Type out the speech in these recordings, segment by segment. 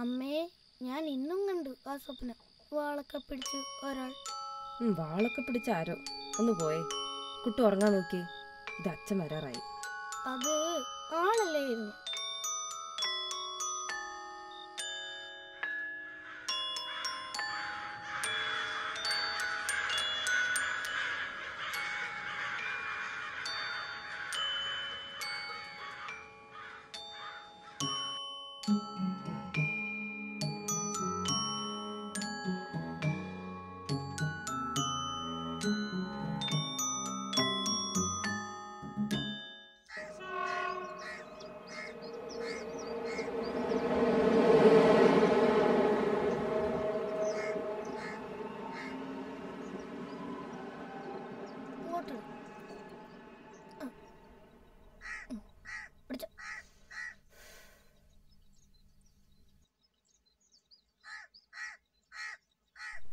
Ame, Yan inungandu, a sopna, Walaka pitchu, or Walaka pitcharo, on the boy. Good organuki, that's a matter right. Other, all a lame.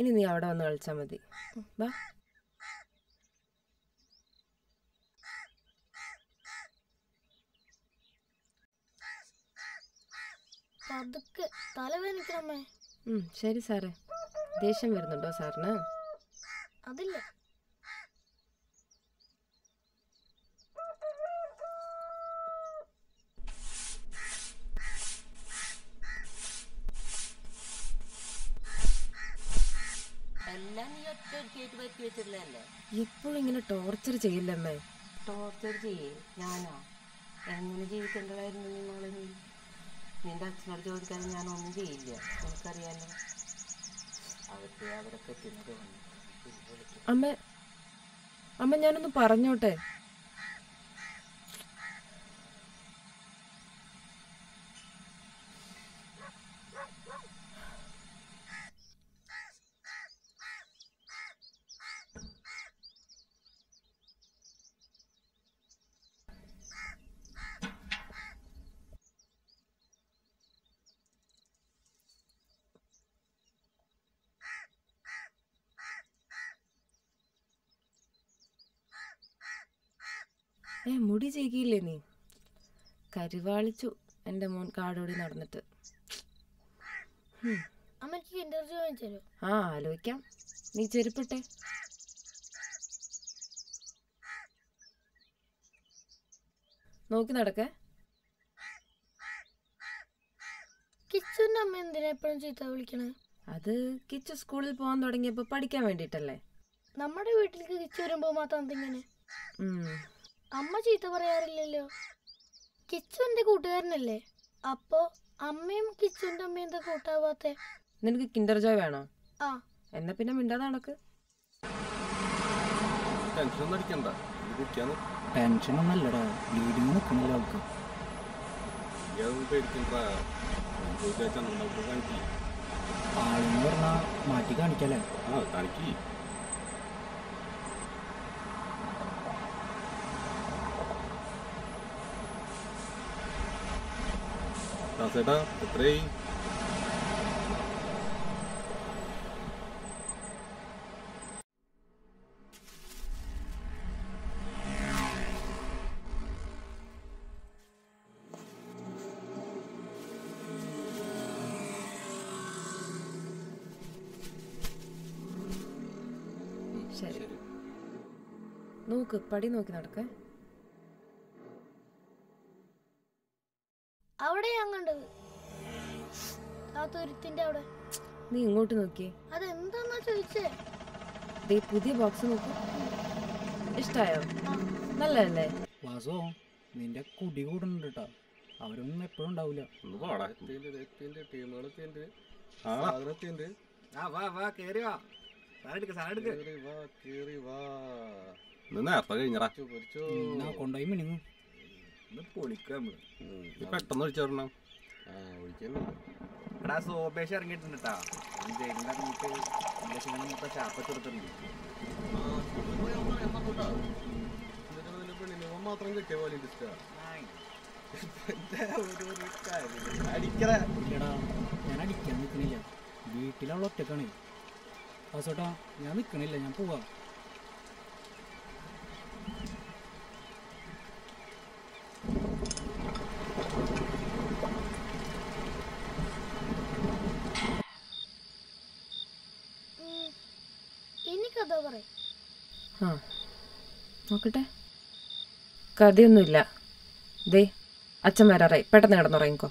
In the order on old Samadi. Bah the Talavan Krame. Sherry Sarah. They shall wear the dosar now. Adilla you pulling in a torture jail, Lemma. Torture jail, Yana. And when you can ride in the that's not your Galiano in the India, or Cariano. I would be able to cut in the I'm a Yana the Paranote. Moody Jiggy Lenny Carivalichu and the Mount Cardod in Arnett. I'm a kid interview. Ah, Luca, need to repeat. No, Kinataka Kitchen a man the representative of Likina. Other kitchen school pond nodding a papadi came in Italy. Namada will kitchen and bomatan thing in it. Amma cheetha parayarillayo kitchunde kootukarnille appo ammeyum kitchunde ammeyenda kootavathe ninakku kinder joy veno aa enna pinna mindada nadakku tension nadikanda idikana tension onnallada bleeding nokkunilla avukku yavum pedikindra kootachan nadu kaniki aalurna maati kanikale aa kaniki Seta, the tray. No cook party, no can they go to Noki. I don't know what to say. They put the box on the style. Malala was all in the good order. I don't know. I think the team or attended. I attended. Ah, va, carrier. I think I did. Nana, playing a ratchet. No, condemning the polycamera. The fact of the journal. I huh. Okay. Cardio Nilla. They Achamara, right? Pattern at Norenko.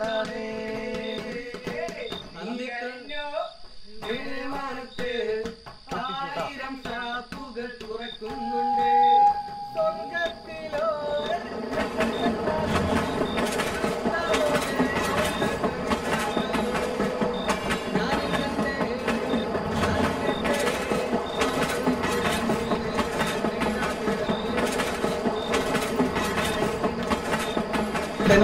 andikanyo veemanathe aayiram saapugal turakkunnunde songathilo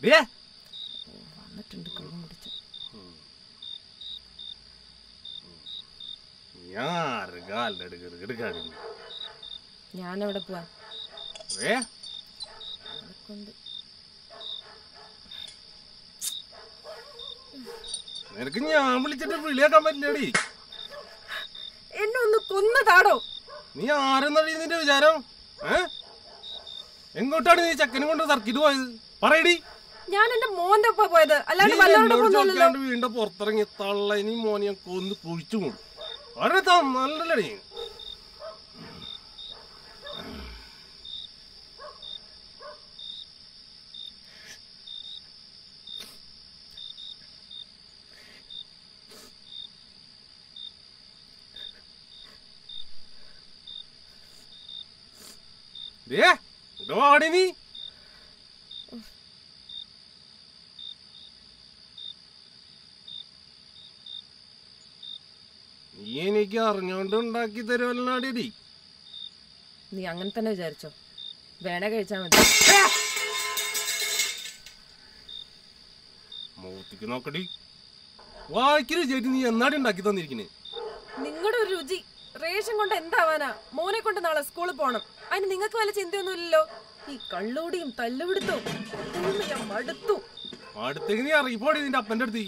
yeah. Yar, gal, where? Paradi? I am not going to be able to do this. I am not going to be able to do this. I don't like it. Not the young and Tanajercho. Then I get some. Motikinocati. Why, Kirjati, and not in Nakitaniki? Ningo Ruji, Ration Contentavana, Mona Contana school upon him. I think a college in the Nullo. He conlude him, Talud too. Murder too. What thing are reported in the Pandati?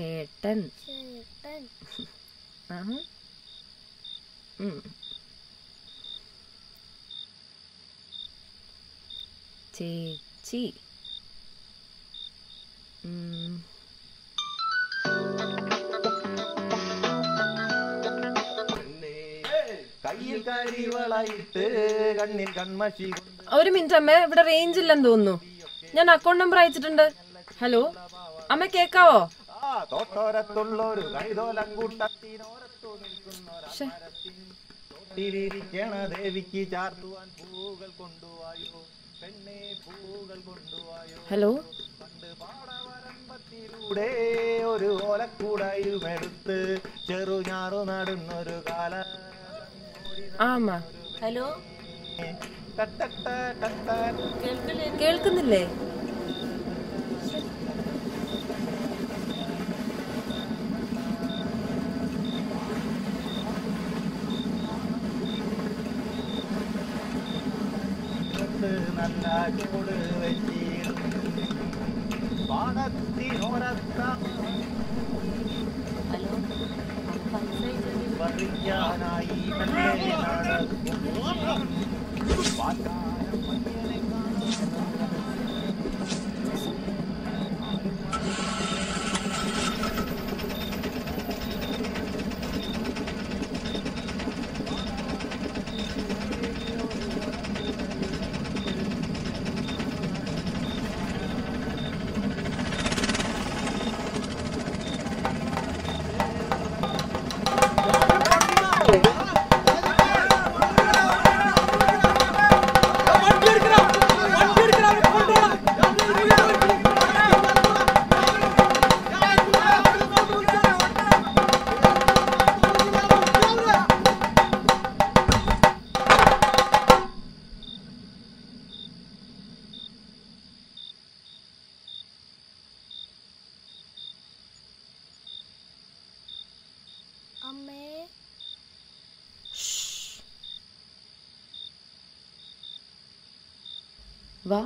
ചേട്ടൻ ചേട്ടൻ ചേച്ചി ഒരു minute അമ്മേ, ഇവിടെ range ഇല്ലെന്ന് തോന്നുന്നു. ഞാൻ account number അയച്ചിട്ടുണ്ട്. ഹലോ അമ്മ കേക്കാവോ? ഹലോ ഒരു ഓലക്കൂടായിരുമെടുത്ത് ചെറുഞാറു നടുന്നൊരു കാല. ആമാ ഹലോ കേൾക്കുന്നില്ലേ? വാ